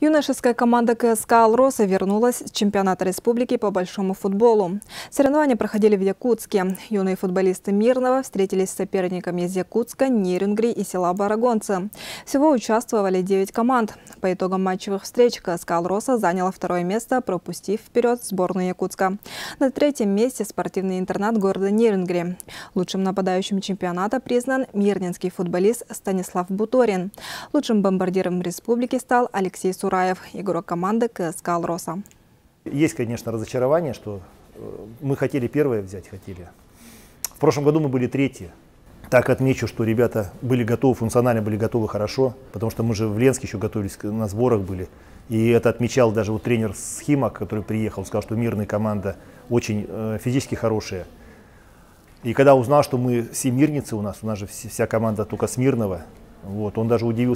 Юношеская команда КСК «Алроса» вернулась с чемпионата республики по большому футболу. Соревнования проходили в Якутске. Юные футболисты Мирного встретились с соперниками из Якутска, Нерюнгри и села Барагонцы. Всего участвовали 9 команд. По итогам матчевых встреч КСК «Алроса» заняла 2-е место, пропустив вперед сборную Якутска. На 3-м месте спортивный интернат города Нерюнгри. Лучшим нападающим чемпионата признан мирнинский футболист Станислав Буторин. Лучшим бомбардиром республики стал Алексей Сур. Игрок команды КСК «Алроса». Есть, конечно, разочарование, что мы хотели первое взять, В прошлом году мы были 3-е. Так отмечу, что ребята были готовы, функционально были готовы хорошо, потому что мы же в Ленске еще готовились, на сборах были. И это отмечал даже вот тренер Схимак, который приехал, сказал, что Мирная команда очень физически хорошая. И когда узнал, что мы все мирницы у нас же вся команда только с Мирного, вот, он даже удивился.